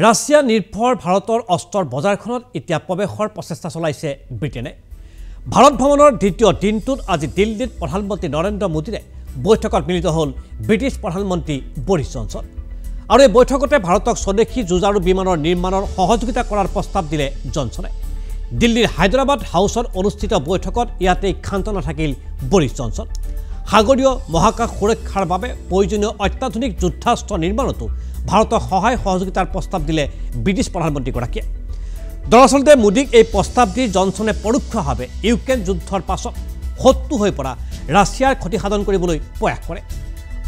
Russia নিৰ্ভৰ ভাৰতৰ অস্ত্ৰৰ বজাৰখনত এতিয়া প্ৰৱেশৰ প্ৰচেষ্টা চলাইছে ব্ৰিটেনে ভাৰত ভ্ৰমণৰ দ্বিতীয় দিনটোত আজি দিল্লীত প্ৰধানমন্ত্ৰী নৰেন্দ্ৰ মোদীৰে বৈঠকত মিলিত হ'ল ব্ৰিটিছ প্ৰধানমন্ত্ৰী বৰিছ জনছন আৰু এই বৈঠকতে ভাৰতক স্বদেশী যুঁজাৰু বিমানৰ নিৰ্মাণৰ সহযোগিতা কৰাৰ প্ৰস্তাৱ দিলে জনছনে দিল্লীৰ হায়দৰাবাদ হাউছত অনুষ্ঠিত বৈঠকত ইয়াতে ক্ষান্ত নাথাকিল বৰিছ জনছন সাগৰীয় মহাকাশ সুৰক্ষাৰ বাবে প্ৰয়োজনীয় অত্যাধুনিক যুদ্ধাস্ত্ৰ নিৰ্মাণটো ভাৰতৰ সহায় সহযোগিতাৰ প্ৰস্তাৱ দিলে ব্ৰিটিছ প্ৰধানমন্ত্ৰীগৰাকীয়ে দৰাচলতে মোদীক এই প্ৰস্তাৱ দি জনছনে পৰোক্ষভাৱে ইউক্ৰেইন যুদ্ধৰ পাছত শত্ৰু হৈ পৰা ৰাছিয়াৰ ক্ষতি সাধন কৰিবলৈ প্ৰয়াস কৰে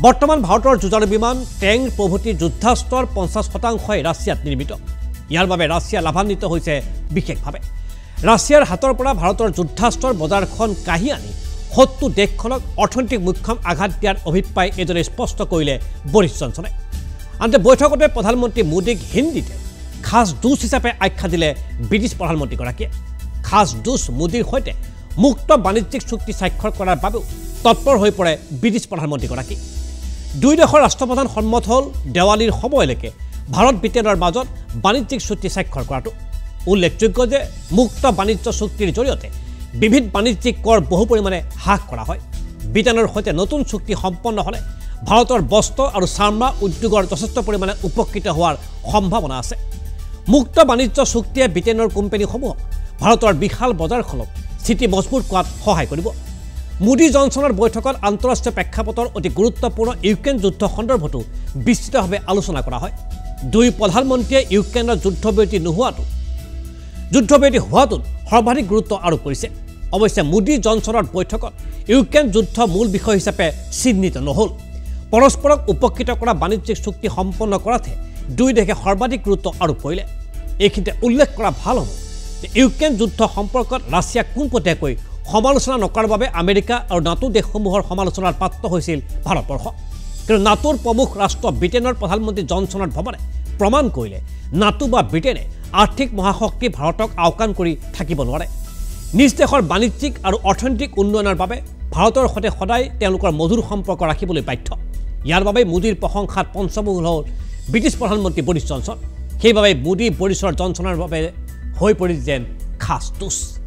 বৰ্তমান ভাৰতৰ যুঁজাৰু বিমান টেংক প্ৰভৃতি যুদ্ধাস্ত্ৰৰ 50% ৰাছিয়াত নিৰ্মিত ইয়াৰ বাবে ৰাছিয়া লাভান্বিত হৈছে বিশেষভাৱে ৰাছিয়াৰ হাতৰ পৰা ভাৰতৰ যুদ্ধাস্ত্ৰৰ বজাৰখন কাঢ়ি আনি শত্ৰু দেশখনক অৰ্থনৈতিক মুখ্যম আঘাত দিয়াৰ অভিপ্ৰায় এজনে স্পষ্ট কৰিলে বৰিছ জনছনে আনতে বৈঠকতে প্ৰধানমন্ত্ৰী মোদীক হিন্দীতে খাস দূত হিচাপে আখ্যা দিলে ব্ৰিটিছ প্ৰধানমন্ত্ৰীগৰাকীয়ে খাস দূত মোদীৰ সৈতে মুক্ত বাণিজ্যিক চুক্তি স্বাক্ষৰ কৰাৰ বাবে তৎপৰ হৈ পৰে ব্ৰিটিছ প্ৰধানমন্ত্ৰীগৰাকী দুই দেশৰ ৰাষ্ট্ৰপ্ৰধান সন্মত হ'ল দেৱালীৰ সময়লৈকে ভাৰত ব্ৰিটেনৰ মাজত বাণিজ্যিক চুক্তি স্বাক্ষৰ কৰাটো উল্লেখযোগ্য যে মুক্ত বাণিজ্য চুক্তিৰ জৰিয়তে বিবিধ বাণিজ্যিক কৰ বহু পৰিমাণে হ্ৰাস কৰা হয় ব্ৰিটেনৰ সৈতে নতুন চুক্তি সম্পন্ন হ'লে ভাৰতৰ বস্ত্ৰ আৰু চামৰা উদ্যোগৰ যথেষ্ট পৰিমাণে উপকৃত হোৱাৰ সম্ভাৱনা আছে মুক্ত বাণিজ্য চুক্তিয়ে ব্ৰিটেনৰ কোম্পানীসমূহ ভাৰতৰ বিশাল বজাৰখনক স্থিতি মজবুত কৰাত সহায় কৰিব মোদী জনছনৰ বৈঠকত আন্তঃৰাষ্ট্ৰীয় প্ৰেক্ষাপটৰ অতি গুৰুত্বপূৰ্ণ ইউক্ৰেইন যুদ্ধ সন্দৰ্ভতো বিস্তৃতভাৱে আলোচনা কৰা হয় দুই প্ৰধানমন্ত্ৰীয়ে ইউক্ৰেইনৰ যুদ্ধবিৰতি হোৱাটোত সৰ্বাধিক গুৰুত্ব আৰোপ কৰিছে অৱশ্যে মোদী জনছনৰ বৈঠকত ইউক্ৰেইন যুদ্ধ মূল বিষয় হিচাপে চিহ্নিত নহ'ল পৰস্পৰক উপকৃত কৰা বাণিজ্যিক চুক্তি সম্পন্ন কৰাতে দুই দেশে সৰ্বাধিক গুৰুত্ব আৰোপ কৰিলে এইখিনিতে উল্লেখ কৰা ভাল হ'ব যে ইউক্ৰেইন যুদ্ধ সম্পৰ্কত ৰাছিয়া কোনপটীয়াকৈ সমালোচনা নকৰাৰ বাবে আমেৰিকা আৰু নাটো দেশসমূহৰ সমালোচনাৰ পাত্ৰ হৈছিল ভাৰতবৰ্ষ কিন্তু নাটোৰ প্ৰমুখ ৰাষ্ট্ৰ ব্ৰিটেইনৰ প্ৰধানমন্ত্ৰী জনছনৰ ভ্ৰমণে প্ৰমাণ কৰিলে নাটো বা ব্ৰিটেইনে আৰ্থিক মহাশক্তি ভাৰতক আওকাণ কৰি থাকিব নোৱাৰে নিজ দেশৰ বাণিজ্যিক আৰু অৰ্থনৈতিক উন্নয়নৰ বাবে ভাৰতৰ সৈতে সদায় তেওঁলোকৰ মধুৰ সম্পৰ্ক ৰাখিবলৈ বাধ্য ইয়াৰ বাবে মোদীৰ প্ৰশংসাত পঞ্চমুল হ'ল ব্ৰিটিছ প্ৰধানমন্ত্ৰী বৰিছ জনছন সেইবাবে মোদী বৰিছ জনছনৰ বাবে হৈ পৰিল যেন খাস দূত